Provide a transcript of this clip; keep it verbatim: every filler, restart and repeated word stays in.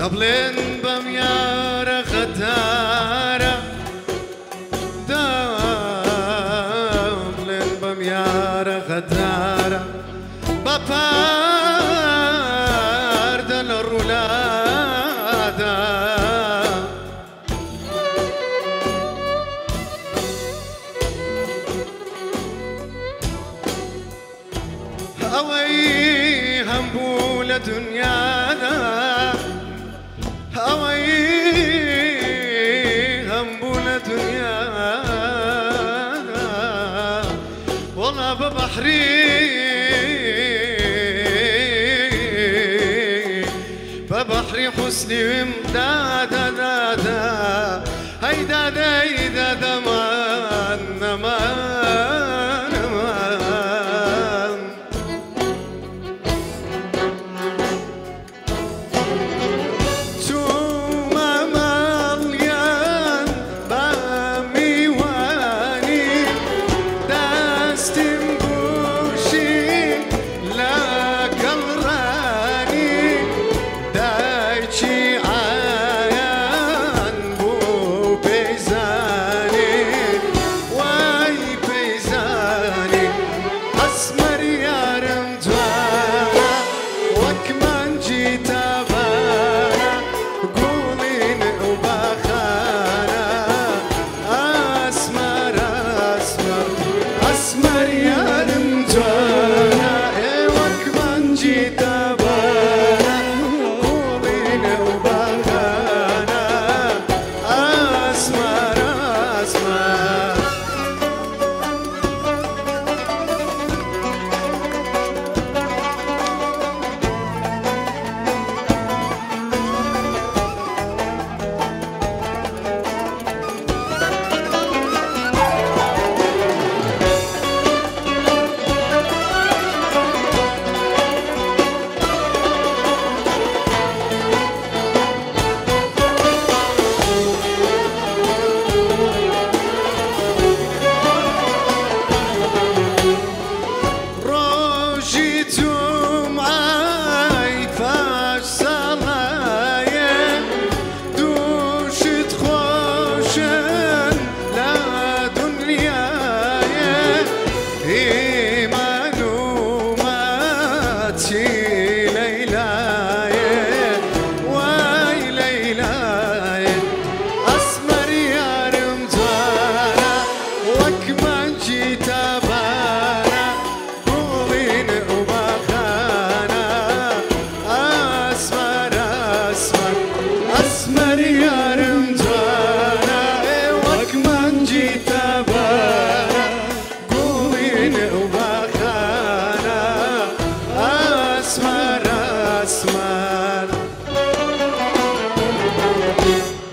دبلن بميارة غدارة دبلن بميارة غدارة ببار دل الرولادة هاوي همبولة دنيانا هواي همبولة دنيانا والله ببحري ببحري حسني ومدادا دادا هيدا دادا مان مان